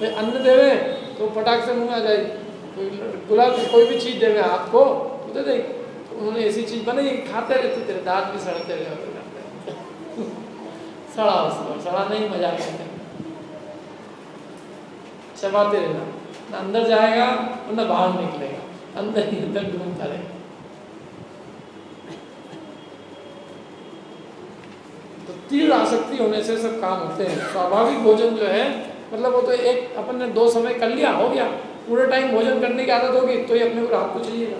भाई अन्न देवे तो पटाख से मुँह आ जाएगी, गुलाब कोई भी चीज़ देवे आपको तो दे देगी, तो उन्होंने ऐसी चीज़ बनाई खाते रहते, तेरे दांत भी सड़ते रहे, सड़ा सड़ा नहीं मजा करते, चबाते रहना, ना अंदर जाएगा और ना बाहर निकलेगा, अंदर ही अंदर घूमता रहेगा। तो तीव्र आसक्ति होने से सब काम होते हैं। स्वाभाविक भोजन जो है मतलब वो तो एक अपन ने दो समय कर लिया, हो गया, पूरे टाइम भोजन करने की आदत होगी तो ये अपने को राहत को चाहिएगा।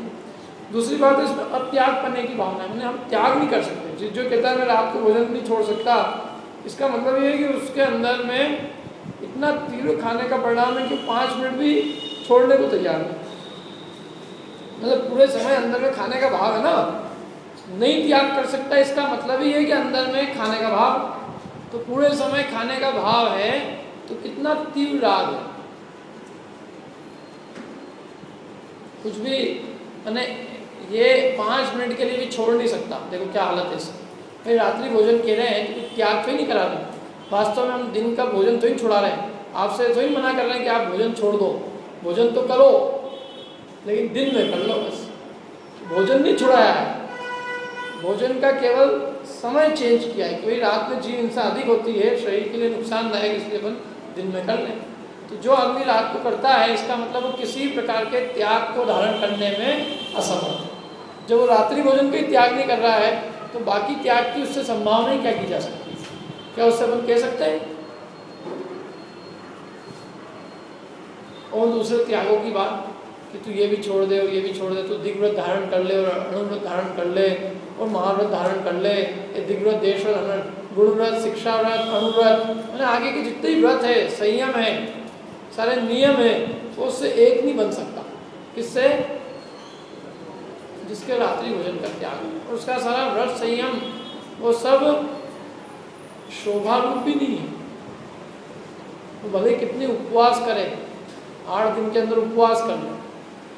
दूसरी बात है इसमें अत्याग करने की भावना है, हम त्याग नहीं कर सकते, जिस जो कहता है मैं रात को भोजन नहीं छोड़ सकता, इसका मतलब ये है कि उसके अंदर में इतना तीव्र खाने का परिणाम है कि पाँच मिनट भी छोड़ने को तैयार नहीं, मतलब पूरे समय अंदर में खाने का भाव है ना, नहीं त्याग कर सकता, इसका मतलब ही है कि अंदर में खाने का भाव, तो पूरे समय खाने का भाव है तो कितना तीव्र राग है, कुछ भी मैंने ये पाँच मिनट के लिए भी छोड़ नहीं सकता। देखो क्या हालत है इसकी, भाई रात्रि भोजन कह रहे हैं तो त्याग तो ही नहीं करा रहे, वास्तव में हम दिन का भोजन तो ही छुड़ा रहे हैं, आपसे तो ही मना कर रहे हैं कि आप भोजन छोड़ दो, भोजन तो करो लेकिन दिन में कर लो, बस भोजन नहीं छुड़ाया है, भोजन का केवल समय चेंज किया है, क्योंकि रात में जीव हिंसा अधिक होती है, शरीर के लिए नुकसानदायक, इसलिए अपन दिन में कर लें। तो जो आदमी रात को करता है इसका मतलब वो किसी प्रकार के त्याग को धारण करने में असफल है, जब वो रात्रि भोजन का ही त्याग नहीं कर रहा है तो बाकी त्याग की उससे संभावना ही क्या की जा सकती है, क्या उससे अपन कह सकते हैं। और दूसरे त्यागों की बात कि तू ये भी छोड़ दे और ये भी छोड़ दे, तू दिग्व्रत धारण कर ले और अणुव्रत धारण कर ले और महाव्रत धारण कर ले, ये दिग्व्रत देश और गुणव्रत शिक्षा व्रत अणुव्रत मैंने आगे के जितने भी व्रत है, संयम है, सारे नियम है, वो उससे एक नहीं बन सकता, किससे, जिसके रात्रि भोजन का त्याग और उसका सारा व्रत संयम वो सब शोभा रूप भी नहीं है। वो भले कितने उपवास करे, आठ दिन के अंदर उपवास कर लो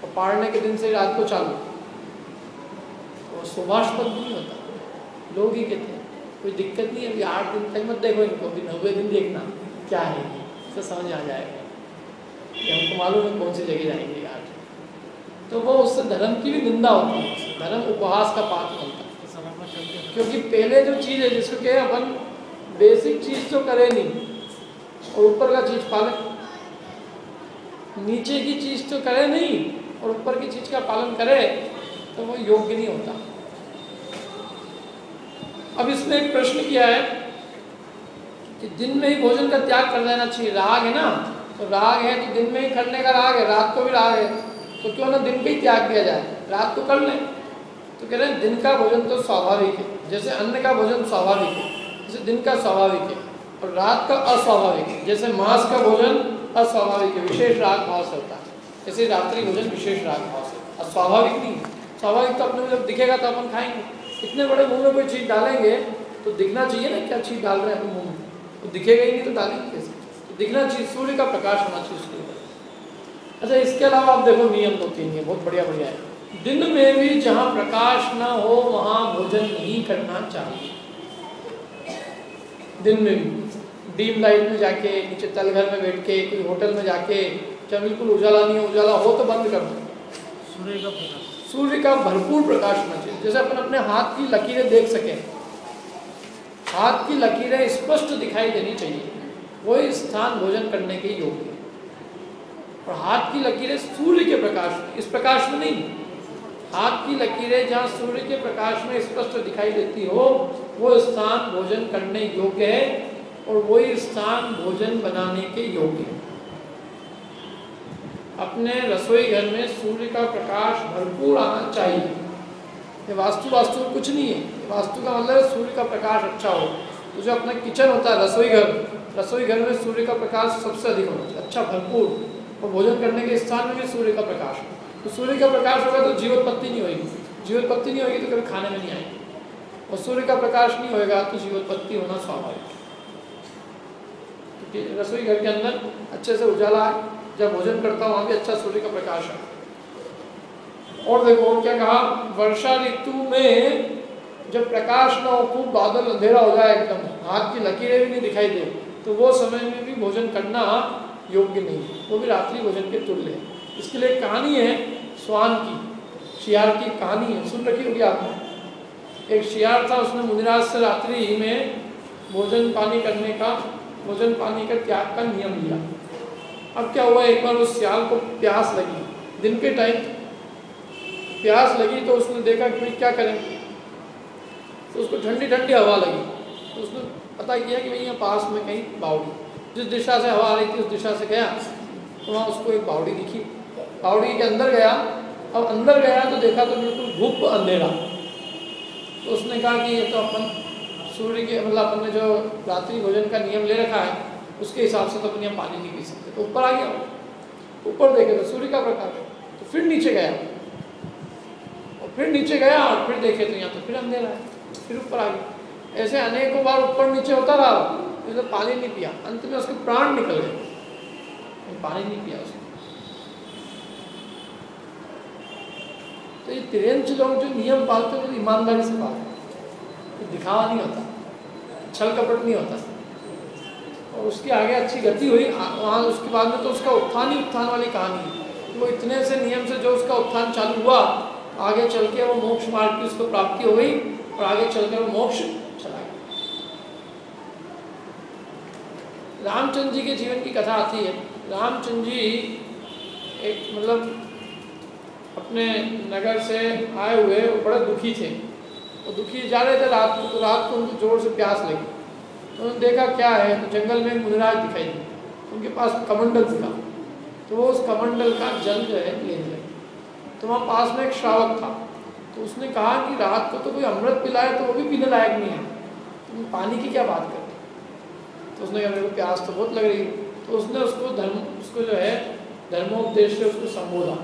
और पारने के दिन से रात को चालू, वो शोभास्पद नहीं होता, लोग ही कहते हैं कोई दिक्कत नहीं है, अभी आठ दिन तक मत देखो इनको, अभी नब्बे दिन देखना क्या है, इससे समझ आ जाएगा कि हमको मालूम है कौन सी जगह जाएंगे यार। तो वो उससे धर्म की भी निंदा होती है, धर्म उपहास का पात्र बनता है, क्योंकि पहले जो चीज़ है जिसको कहे अपन बेसिक चीज़ तो करे नहीं और ऊपर का चीज़ पालन, नीचे की चीज़ तो करे नहीं और ऊपर की चीज़ का पालन करे तो वो योग्य नहीं होता। अब इसने एक प्रश्न किया है कि दिन में ही भोजन का त्याग कर देना चाहिए, राग है ना, तो राग है तो दिन में ही करने का राग है, रात को भी राग है, तो क्यों ना दिन का ही त्याग किया जाए, रात को कर लें। तो कह रहे हैं दिन का भोजन तो स्वाभाविक है, जैसे अन्न का भोजन स्वाभाविक है, जैसे दिन का स्वाभाविक है, और रात का अस्वाभाविक है, जैसे मांस का भोजन अस्वाभाविक है, विशेष राग भाव से होता है, जैसे रात्रि भोजन विशेष राग भाव से, अस्वाभाविक नहीं, स्वाभाविक तो अपने जब दिखेगा तो अपन खाएंगे, इतने बड़े मुँह में कोई चीज़ डालेंगे तो दिखना चाहिए ना क्या चीज़ डाल रहे हैं अपने मुँह में, तो दिखेगा ही नहीं तो डालेंगे कैसे, दिखना चाहिए, सूर्य का प्रकाश होना चाहिए उसके ऊपर। अच्छा, इसके अलावा आप देखो नियम तो तीन है, बहुत बढ़िया बढ़िया है, दिन में भी जहाँ प्रकाश ना हो वहाँ भोजन नहीं करना चाहिए, दिन में भी डीम लाइट में जाके, नीचे तलघर में बैठ के, कोई होटल में जाके, जहाँ बिल्कुल उजाला नहीं हो, उजाला हो तो बंद कर दो, सूर्य का प्रकाश, सूर्य का भरपूर प्रकाश होना चाहिए, जैसे अपन अपने हाथ की लकीरें देख सकें, हाथ की लकीरें स्पष्ट दिखाई देनी चाहिए, वही स्थान भोजन करने के योग्य है। और हाथ की लकीरें सूर्य के प्रकाश, इस प्रकाश में नहीं, हाथ की लकीरें जहाँ सूर्य के प्रकाश में स्पष्ट दिखाई देती हो वो स्थान भोजन करने योग्य है और वही स्थान भोजन बनाने के योग्य है। अपने रसोई घर में सूर्य का प्रकाश भरपूर आना चाहिए, ये वास्तु वास्तु कुछ नहीं है, वास्तु का मतलब सूर्य का प्रकाश अच्छा हो, तो जो अपना किचन होता है रसोई घर, रसोई घर में सूर्य का प्रकाश सबसे अधिक होना चाहिए, अच्छा भरपूर, और भोजन करने के स्थान में भी सूर्य का प्रकाश हो, तो सूर्य का प्रकाश होगा तो जीवोत्पत्ति नहीं होगी, जीवन पत्ति नहीं होगी तो कभी खाने में नहीं आएगी, और सूर्य का प्रकाश नहीं होगा तो जीवन पत्ति होना स्वाभाविक। तो रसोई घर के अंदर अच्छे से उजाला है, जब भोजन करता हूँ वहाँ भी अच्छा सूर्य का प्रकाश है। और देखो क्या कहा, वर्षा ऋतु में जब प्रकाश ना हो, खूब बादल अंधेरा हो जाए एकदम, हाथ की लकीरें भी नहीं दिखाई दे, तो वो समय में भी भोजन करना योग्य नहीं है, वो भी रात्रि भोजन के तुल्य है। इसके लिए कहानी है स्वान की, शियार की कहानी है, सुन रखी होगी आपने। एक शियार था, उसने मुनिराज से रात्रि में भोजन पानी करने का भोजन पानी का त्याग का नियम लिया। अब क्या हुआ, एक बार उस सियाल को प्यास लगी, दिन के टाइम प्यास लगी, तो उसने देखा कि क्या करें, तो उसको ठंडी ठंडी हवा लगी, तो उसने पता किया कि भाई यहाँ पास में कहीं बावड़ी, जिस दिशा से हवा आ रही थी उस दिशा से गया, तो वहाँ उसको एक बावड़ी दिखी, बावड़ी के अंदर गया। अब अंदर गया तो देखा तो बिल्कुल घुप अंधेरा, तो उसने कहा कि ये तो अपन सूर्य के मतलब अपन ने जो रात्रि भोजन का नियम ले रखा है उसके हिसाब से तो अपन यहाँ पानी नहीं पी सकते। तो ऊपर आ गया, ऊपर देखे तो सूर्य का प्रकाश, तो फिर नीचे गया, और फिर नीचे गया और फिर देखे तो यहाँ तो फिर अंधेरा है, फिर ऊपर आ गया। ऐसे अनेकों बार ऊपर नीचे होता रहा, तो पानी नहीं पिया, अंत में उसके प्राण निकल गए, पानी नहीं पिया उसने। तो ये तिरंज लोग जो नियम पालते हैं वो तो ईमानदारी से पालते हैं, दिखावा नहीं होता, छल कपट नहीं होता, और उसके आगे अच्छी गति हुई वहाँ। उसके बाद में तो उसका उत्थान ही उत्थान वाली कहानी है, वो इतने से नियम से जो उसका उत्थान चालू हुआ, आगे चल के वो मोक्ष मार्ग की उसको प्राप्ति हो गई, और आगे चल के वो मोक्ष। रामचंद्र जी के जीवन की कथा आती है। रामचंद्र जी एक मतलब अपने नगर से आए हुए, वो बड़े दुखी थे, वो दुखी जा रहे थे रात को, तो रात को उनको जोर से प्यास लगी, तो उन्होंने देखा क्या है, तो जंगल में मुनिराज दिखाई दिया, उनके पास कमंडल था, तो वो उस कमंडल का जल जो है लेने लगे। तो वहाँ पास में एक श्रावक था, तो उसने कहा कि रात को तो कोई अमृत पिलाए तो वो भी पीने लायक नहीं है, तुम तो पानी की क्या बात कर। तो उसने कहा मेरे को प्यास तो बहुत लग रही है, तो उसने उसको धर्म उसको जो है धर्मोपदेश से उसको संबोधा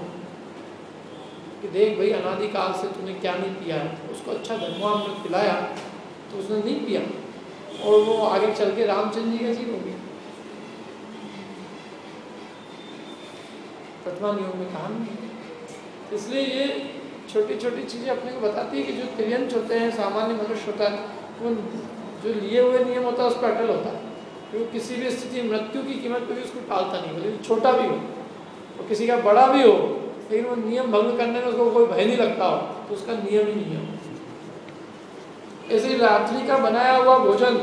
कि देख भाई अनादिकाल से तूने क्या नहीं पिया है, तो उसको अच्छा धर्मामृत पिलाया, तो उसने नहीं पिया, और वो आगे चल के रामचंद्र जी का जीवन हो गया। प्रथमा नियोग में कहानी, इसलिए ये छोटी छोटी चीज़ें अपने को बताती है कि जो तिर्यंच होते हैं, सामान्य मनुष्य होता है, उन जो लिए हुए नियम होता है उस पर अटल होता है, वो किसी भी स्थिति में मृत्यु की कीमत पर भी उसको टालता नहीं, मतलब छोटा भी हो और किसी का बड़ा भी हो, लेकिन वो नियम भंग करने में उसको कोई भय नहीं लगता हो, तो उसका नियम ही नहीं हो। ऐसे रात्रि का बनाया हुआ भोजन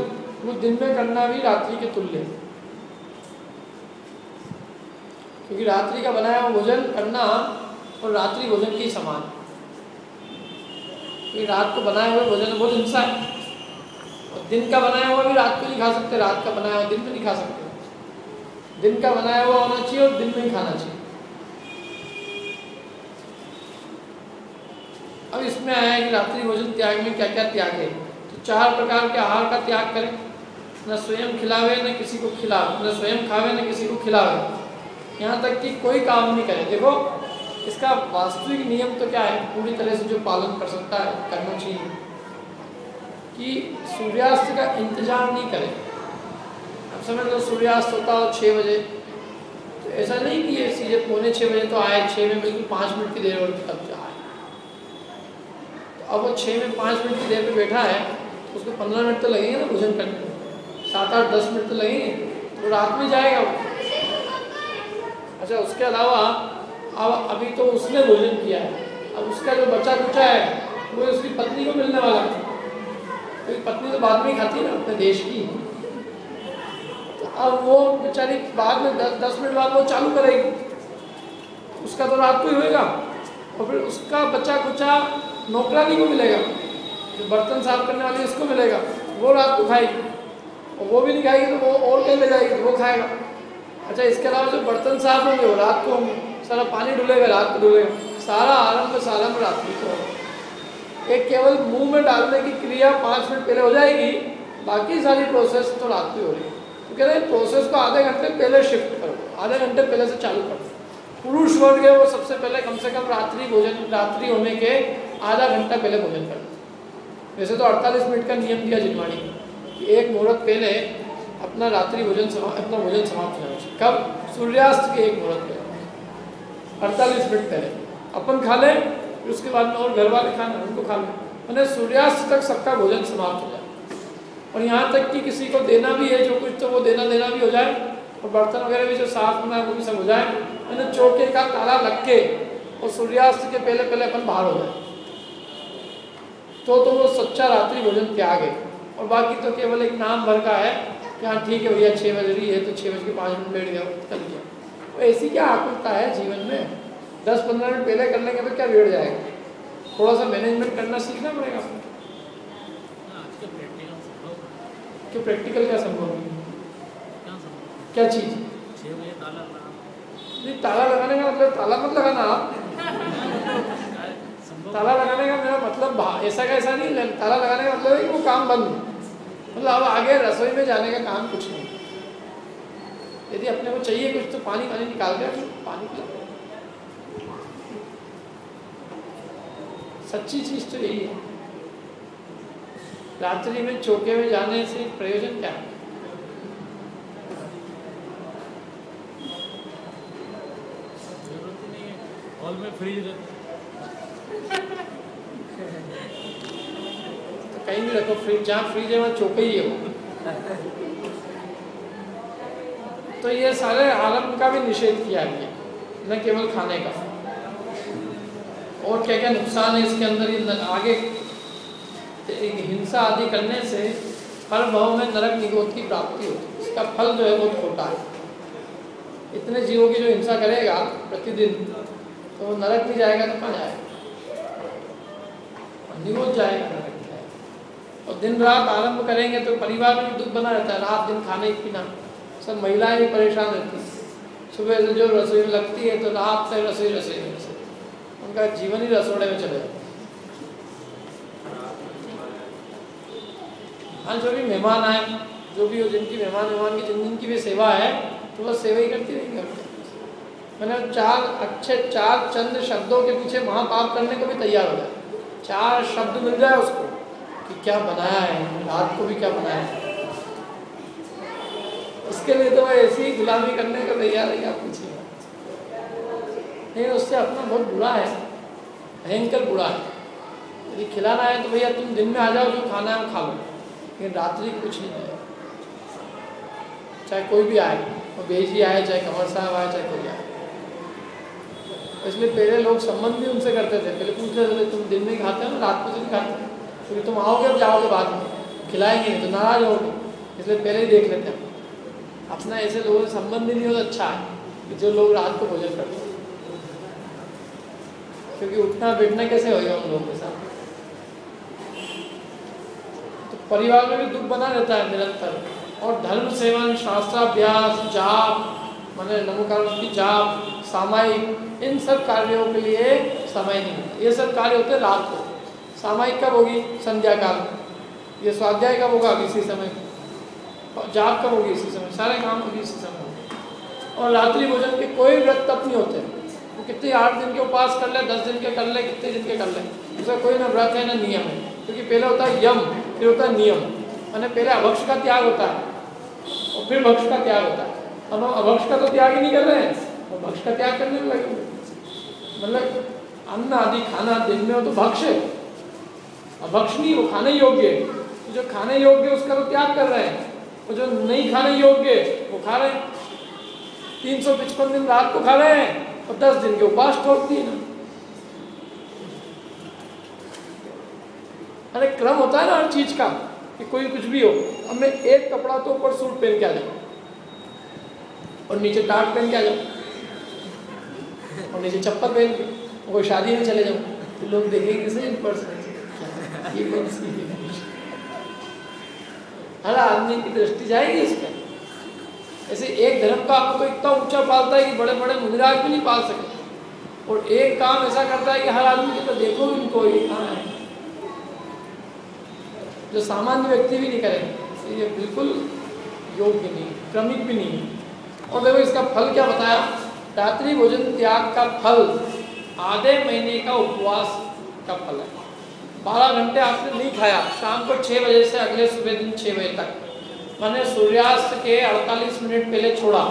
वो दिन में करना भी रात्रि के तुल्य है, क्योंकि रात्रि का बनाया हुआ भोजन करना और रात्रि भोजन के समान, क्योंकि रात को बनाए हुए भोजन बहुत हिंसा है, और दिन का बनाया हुआ भी रात को नहीं खा सकते, रात का बनाया हुआ दिन में नहीं खा सकते, दिन का बनाया हुआ होना चाहिए और दिन में ही खाना चाहिए। अब इसमें आया है कि रात्रि भोजन त्याग में क्या क्या त्याग है, तो चार प्रकार के आहार का त्याग करें, न स्वयं खिलावे न किसी को खिलावे, न स्वयं खावे न किसी को खिलावे, यहाँ तक कि कोई काम नहीं करे। देखो इसका वास्तविक नियम तो क्या है, पूरी तरह से जो पालन कर सकता है करना चाहिए, कि सूर्यास्त का इंतज़ार नहीं करें। अब समझ लो सूर्यास्त होता हो छः बजे, तो ऐसा नहीं कि ये सीधे पौने छः बजे तो आए, छः में बिल्कुल पाँच मिनट की देर और तब जाए। तो अब वो छः में पाँच मिनट की देर पे बैठा है, तो उसको पंद्रह मिनट तो लगेंगे ना भोजन करने में, सात आठ दस मिनट तो लगेंगे, तो रात में जाएगा वो। अच्छा उसके अलावा अब अभी तो उसने भोजन किया है, अब उसका जो बचा कुचा है वो उसकी पत्नी को मिलने वाला है, तो पत्नी तो बाद में ही खाती है ना अपने देश की, तो अब वो बेचारी बाद में दस दस मिनट बाद वो चालू करेगी, उसका तो रात को ही होएगा, और फिर उसका बच्चा कुचा नौकरानी को मिलेगा, जो बर्तन साफ करने वाली उसको मिलेगा, वो रात को खाएगी, और वो भी नहीं खाएगी तो वो और कहीं ले जाएगी तो वो खाएगा। अच्छा इसके अलावा जो बर्तन साफ होंगे वो रात को होंगे, सारा पानी डुलेगा रात को डुलेगा, सारा आराम का सारा में रात को होगा। एक केवल मुंह में डालने की क्रिया पाँच मिनट पहले हो जाएगी, बाकी सारी प्रोसेस तो रात को हो रही है। तो कह रहे हैं प्रोसेस को आधे घंटे पहले शिफ्ट करो, आधे घंटे पहले से चालू करो। पुरुष वर्ग है वो सबसे पहले कम से कम रात्रि भोजन रात्रि होने के आधा घंटा पहले भोजन कर लो। वैसे तो अड़तालीस मिनट का नियम दिया जिनवाणी कि एक मुहूर्त पहले अपना रात्रि भोजन समा अपना भोजन समाप्त करना चाहिए। कब? सूर्यास्त के एक मुहूर्त पहले, अड़तालीस मिनट पहले अपन खा लें, फिर उसके बाद में और घर वाले खाना उनको खा लें, मैंने सूर्यास्त तक सबका भोजन समाप्त हो जाए। और यहाँ तक कि किसी को देना भी है जो कुछ तो वो देना देना भी हो जाए और बर्तन वगैरह भी जो साफ होना है वो भी सब हो जाए। मैंने चौके का ताला लग के और सूर्यास्त के पहले पहले अपन बाहर हो जाए तो तो वो सच्चा रात्रि भोजन त्याग है। और बाकी तो केवल एक नाम भर का है कि हाँ ठीक है भैया छः बज रही है तो छः बज के पाँच मिनट बैठ गया कर लिया। तो ऐसी क्या आकुलता है जीवन में? दस पंद्रह मिनट पहले करने के बाद क्या बैठ जाएगा? थोड़ा सा मैनेजमेंट करना सीखना पड़ेगा क्यों? प्रैक्टिकल क्या संभव है? क्या चीज़ नहीं? ताला लगाने का मतलब ताला मत लगाना आप। ताला लगाने का मेरा मतलब ऐसा का ऐसा नहीं, ताला लगाने का मतलब है कि वो काम बंद, मतलब अब आगे रसोई में जाने का काम कुछ नहीं। यदि अपने को चाहिए कुछ तो पानी पानी निकाल कर पानी पिला। सच्ची चीज़ तो यही है। रात्रि में चौके में जाने से प्रयोजन क्या है? हॉल में फ्रिज तो कहीं भी रखो, फ्रिज जहाँ फ्रिज है वहाँ चौके ही है वो। तो ये सारे आलम का भी निषेध किया गया, न केवल खाने का। और क्या क्या नुकसान है इसके अंदर? ये आगे हिंसा आदि करने से हर भाव में नरक निगोद की प्राप्ति होती है। इसका फल जो है बहुत छोटा है। इतने जीवों की जो हिंसा करेगा प्रतिदिन तो वो नरक भी जाएगा तो कहाँ जाएगा? निगोद जाएगा, नरक भी जाएगा। और दिन रात आरंभ करेंगे तो परिवार में भी दुख बना रहता है। रात दिन खाने पीना, सब महिलाएं भी परेशान रहती हैं। सुबह से जो रसोई में लगती है तो रात से रसोई रसोई में रसोई, उनका जीवन ही रसोड़े में चले जाता। हाँ, जो भी मेहमान आए, जो भी हो, जिनकी मेहमान मेहमान की जिन जिन की भी सेवा है तो वह सेवा ही करती रहेंगे। मैंने चार अच्छे चार चंद शब्दों के पीछे महापाप करने को भी तैयार हो जाए। चार शब्द मिल जाए उसको कि क्या बनाया है, रात को भी क्या बनाया है, इसके लिए तो वह ऐसी गुलामी करने को तैयार है। आप पूछिए नहीं, उससे अपना बहुत बुरा है, भयंकर बुरा है। यदि खिलाना है तो भैया तुम दिन में आ जाओ, जो खाना है वो खा लो, लेकिन रात्रि कुछ नहीं मिलेगा। चाहे कोई भी आए, वो बेजी आए, चाहे कंवर साहब आए, चाहे कोई आए। इसलिए पहले लोग संबंध भी उनसे करते थे, पहले पूछते थे तुम दिन में खाते हो रात को दिन खाते हो, क्योंकि तुम आओगे अब जाओगे बाद में, खिलाएंगे नहीं तो नाराज होगे, इसलिए पहले ही देख लेते हैं अपना। ऐसे लोगों से संबंध ही नहीं होता। अच्छा है कि जो लोग रात को भोजन करते हैं, क्योंकि उठना बैठना कैसे होगा उन लोगों के साथ? तो परिवार में भी दुख बना रहता है निरंतर। और धर्म सेवन, शास्त्राभ्यास, जाप, मैंने नमोकार की जाप, सामायिक, इन सब कार्यों के लिए समय नहीं होता। ये सब कार्य होते हैं रात को। सामायिक कब होगी? संध्या काल। ये स्वाध्याय कब होगा? इसी समय। जाप कब होगी? इसी समय। सारे काम होगी इसी समय होगी। और रात्रि भोजन के कोई व्रत तप नहीं होते। वो कितने आठ दिन के उपवास कर ले, दस दिन के कर ले, कितने दिन के कर ले, उसका कोई ना व्रत है ना नियम है। क्योंकि पहले होता है यम, फिर होता है नियम। मैंने पहले अभक्ष का त्याग होता है और फिर भक्ष का त्याग होता है। हम अभक्ष का तो त्याग ही नहीं कर रहे हैं, और भक्ष का त्याग करने में लगे। मतलब अन्न आदि खाना दिन में हो तो भक्ष है, और भक्ष नहीं वो खाने योग्य है। तो जो खाने योग्य है उसका तो त्याग कर रहे हैं, और जो नहीं खाने योग्य है वो खा रहे हैं। तीन सौ पचपन दिन रात को खा रहे हैं और दस दिन के उपवास तोड़ती है ना। अरे क्रम होता है ना हर चीज का, कि कोई कुछ भी हो। अब मैं एक कपड़ा तो ऊपर सूट पहन के आ जाऊँ और नीचे टाट पहन के आ जाऊँ और नीचे चप्पल पहन के कोई शादी में चले जाऊँ तो लोग देखेंगे सही इन पर्सन ये कौन सी है। हर आदमी की दृष्टि जाएगी इस पर। ऐसे एक धर्म का आपको तो इतना ऊंचा पालता है कि बड़े बड़े मुनिराज भी नहीं पाल सकते, और एक काम ऐसा करता है कि हर आदमी को तो देखो इनको ये कहाँ है, जो सामान्य व्यक्ति भी नहीं करेंगे। ये बिल्कुल योग्य नहीं, क्रमिक भी नहीं। और देखो इसका फल क्या बताया? रात्रि भोजन त्याग का फल आधे महीने का उपवास का फल है। बारह घंटे आपने नहीं खाया, शाम को छः बजे से अगले सुबह दिन छः बजे तक, मैंने सूर्यास्त के अड़तालीस मिनट पहले छोड़ा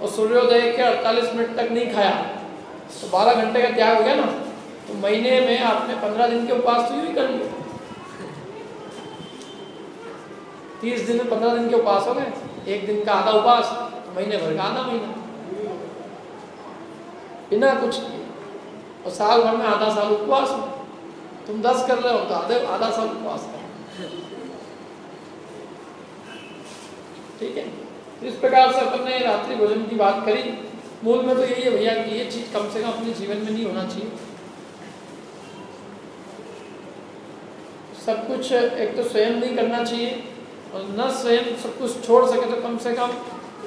और सूर्योदय के अड़तालीस मिनट तक नहीं खाया, तो बारह घंटे का त्याग हो गया ना। तो महीने में आपने पंद्रह दिन के उपवास तो यूँ ही कर लिए, तीस दिन में पंद्रह दिन के उपवास हो गए, एक दिन का आधा उपवास, तो महीने भर का आधा महीना बिना कुछ किए, और साल भर में आधा साल उपवास हो। तुम दस कर रहे हो तो आधे आधा साल उपवास कर, ठीक है। इस प्रकार से अपन ने रात्रि भोजन की बात करी। मूल में तो यही है भैया कि ये चीज कम से कम अपने जीवन में नहीं होना चाहिए। सब कुछ एक तो स्वयं नहीं करना चाहिए, और न स्वयं सब कुछ छोड़ सके तो कम से कम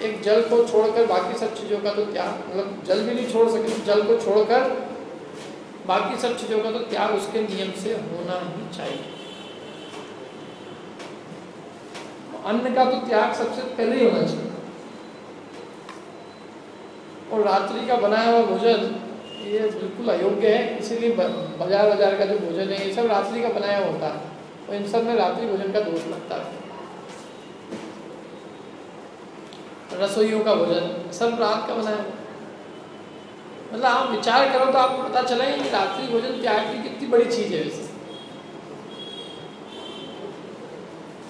एक जल को छोड़कर बाकी सब चीज़ों का तो त्याग, मतलब जल भी नहीं छोड़ सके तो जल को छोड़कर बाकी सब चीजों का तो त्याग उसके नियम से होना ही चाहिए। अन्न का तो त्याग सबसे पहले ही होना चाहिए, और रात्रि का बनाया हुआ भोजन ये बिल्कुल अयोग्य है। इसीलिए बाजार बाजार का जो भोजन है ये सब रात्रि का बनाया होता है, और इन सब में रात्रि भोजन का दोष लगता है। रसोइयों का भोजन सब रात का बनाया हुआ, मतलब आप विचार करो तो आपको पता चला कि रात्रि भोजन त्याग की कितनी बड़ी चीज़ है। वैसे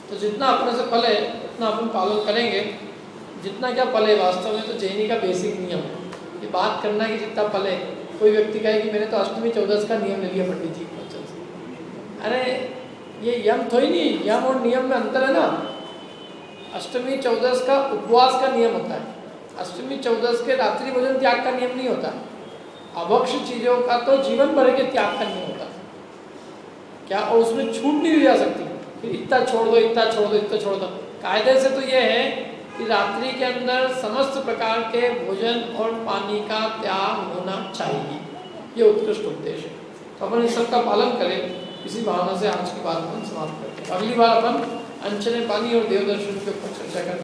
तो जितना अपने से पले उतना अपन पालन करेंगे, जितना क्या पले वास्तव में तो जैनी का बेसिक नियम है। ये बात करना कि जितना पले, कोई व्यक्ति कहे कि मैंने तो अष्टमी चौदस का नियम ले लिया पंडित जी के वचन से, अरे ये यम थोड़ी नहीं, यम और नियम में अंतर है ना। अष्टमी चौदस का उपवास का नियम होता है, अष्टमी चौदस के रात्रि भोजन त्याग का नियम नहीं होता। अभक्ष चीज़ों का तो जीवन भर के त्याग का नहीं होता क्या, और उसमें छूट नहीं दी जा सकती। फिर इतना छोड़ दो, इतना छोड़ दो, इतना छोड़ दो। कायदे से तो ये है कि रात्रि के अंदर समस्त प्रकार के भोजन और पानी का त्याग होना चाहिए, ये उत्कृष्ट उपदेश है। तो अपन इस सब का पालन करें, इसी भावना से आज की बात हम समाप्त करते हैं। अगली बार अपन अंचने पानी और देवदर्शन के ऊपर चर्चा करें।